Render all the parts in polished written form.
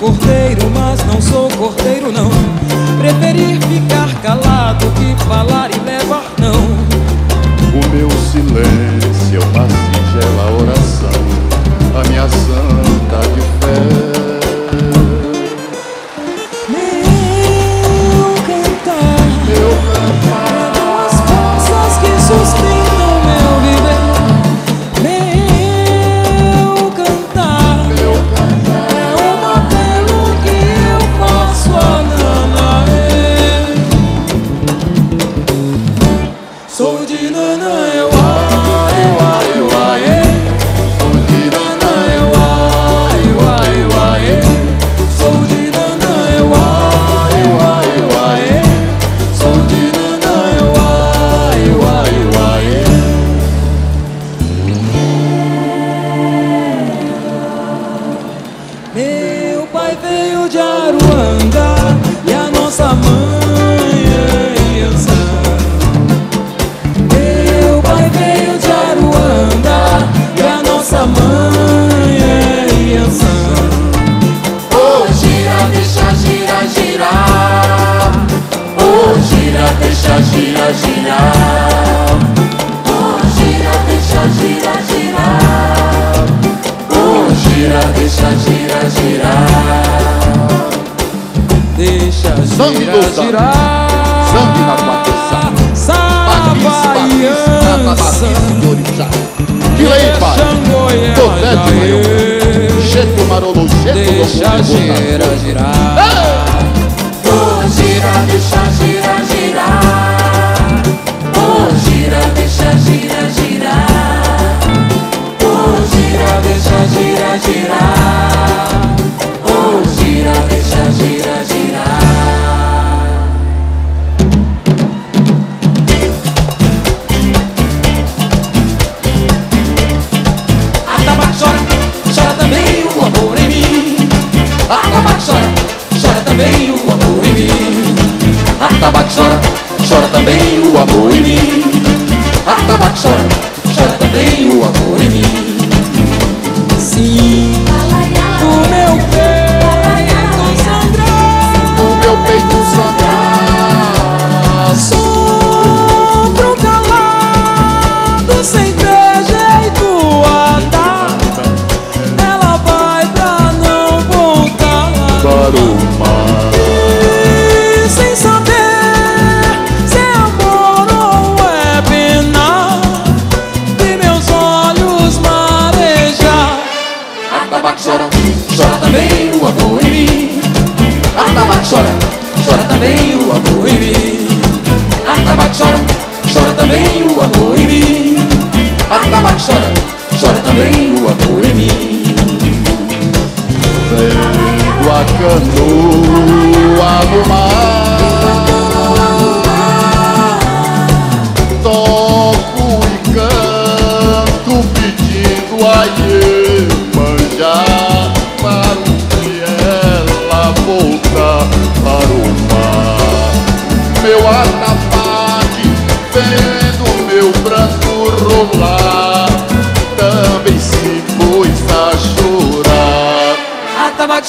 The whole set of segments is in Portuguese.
cordeiro, mas não sou cordeiro não. Preferir ficar calado que falar e levar não. O meu silêncio é uma singela oração, a minha santa de fé. Meu cantar, as forças que sustentam meu viver. Deixa gira girar, oh gira, deixa gira girar, oh gira, deixa gira girar, deixa gira girar, Saba Iansã, deixa gira girar, oh gira, deixa gira girar, oh gira, deixa gira girar, oh gira, deixa gira girar, oh gira, deixa gira girar. Atabaque chora, chora também o amor em mim. Atabaque chora, chora também o amor em mim. Atabaque chora, chora também o amor em mim. Atabaque chora, chora também o amor em mim. Sim, o meu peito sangrar, o meu peito sangrar, sopro calado, sem ter jeito a dar. Ela vai pra não voltar para o mar. E sem saber chora, chora também o amor em mim. Atabaque chora, chora também o amor em mim. Atabaque chora, chora também o amor em mim. Vendo a canoa no mar, toco e canto pedindo a Iemanjá para o que ela voltar. Para o mar, meu atabaque, vendo meu pranto rolar, também se pôs a chorar. Atabaque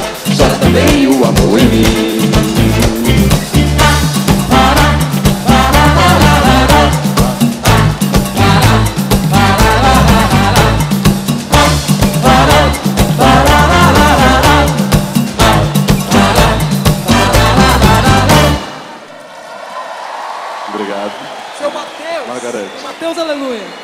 chora também o amor em mim. Mateus Aleluia.